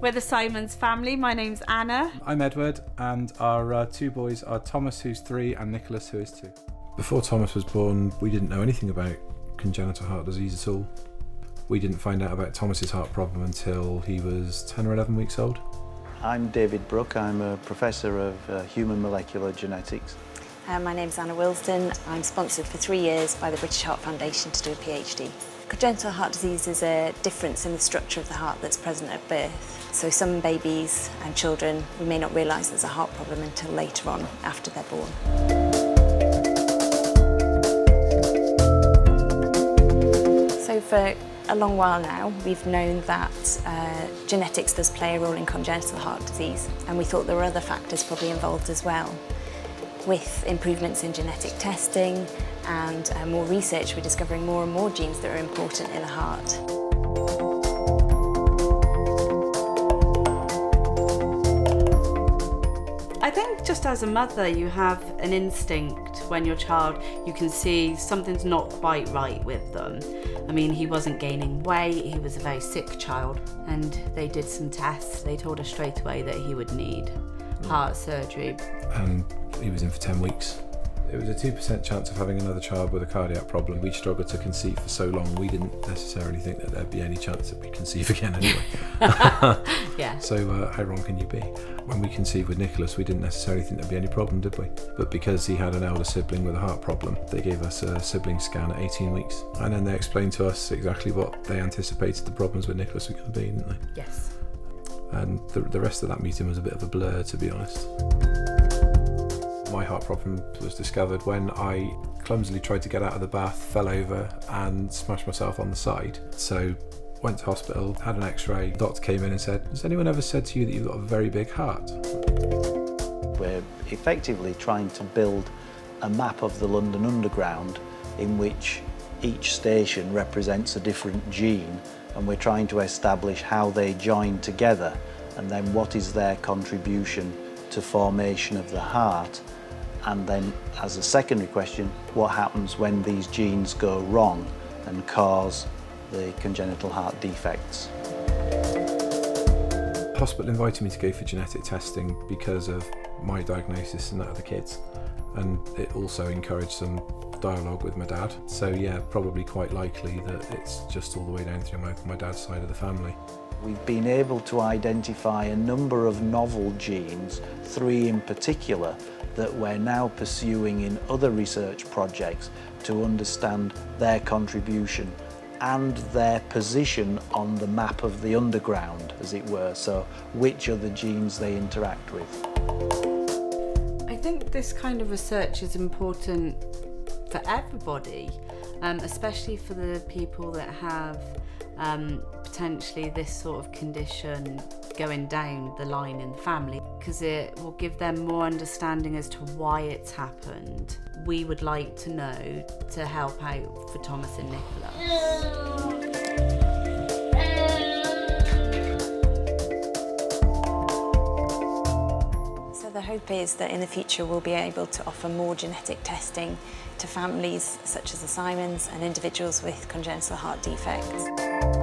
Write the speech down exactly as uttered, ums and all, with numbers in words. We're the Symonds family. My name's Anna. I'm Edward, and our uh, two boys are Thomas, who's three, and Nicholas, who is two. Before Thomas was born, we didn't know anything about congenital heart disease at all. We didn't find out about Thomas's heart problem until he was ten or eleven weeks old. I'm David Brooke. I'm a professor of uh, human molecular genetics. Uh, my name's Anna Wilson. I'm sponsored for three years by the British Heart Foundation to do a PhD. Congenital heart disease is a difference in the structure of the heart that's present at birth. So some babies and children, we may not realise there's a heart problem until later on, after they're born. For a long while now, we've known that uh, genetics does play a role in congenital heart disease, and we thought there were other factors probably involved as well. With improvements in genetic testing and uh, more research, we're discovering more and more genes that are important in the heart. I think just as a mother, you have an instinct when your child, you can see something's not quite right with them. I mean, he wasn't gaining weight, he was a very sick child, and they did some tests. They told us straight away that he would need heart surgery. And he was in for ten weeks. It was a two percent chance of having another child with a cardiac problem. We struggled to conceive for so long, we didn't necessarily think that there'd be any chance that we'd conceive again anyway. Yeah. So uh, how wrong can you be? When we conceived with Nicholas, we didn't necessarily think there'd be any problem, did we? But because he had an elder sibling with a heart problem, they gave us a sibling scan at eighteen weeks. And then they explained to us exactly what they anticipated the problems with Nicholas were going to be, didn't they? Yes. And the, the rest of that meeting was a bit of a blur, to be honest. My heart problem was discovered when I clumsily tried to get out of the bath, fell over and smashed myself on the side. So went to hospital, had an x-ray, the doctor came in and said, has anyone ever said to you that you've got a very big heart? We're effectively trying to build a map of the London Underground in which each station represents a different gene, and we're trying to establish how they join together and then what is their contribution to formation of the heart. And then, as a secondary question, what happens when these genes go wrong and cause the congenital heart defects? The hospital invited me to go for genetic testing because of my diagnosis and that of the kids. And it also encouraged some dialogue with my dad. So yeah, probably quite likely that it's just all the way down through my, my dad's side of the family. We've been able to identify a number of novel genes, three in particular, that we're now pursuing in other research projects to understand their contribution and their position on the map of the underground, as it were, so which are the genes they interact with. I think this kind of research is important for everybody, um, especially for the people that have um, potentially this sort of condition going down the line in the family, because it will give them more understanding as to why it's happened. We would like to know to help out for Thomas and Nicholas. So the hope is that in the future we'll be able to offer more genetic testing to families such as the Symonds and individuals with congenital heart defects.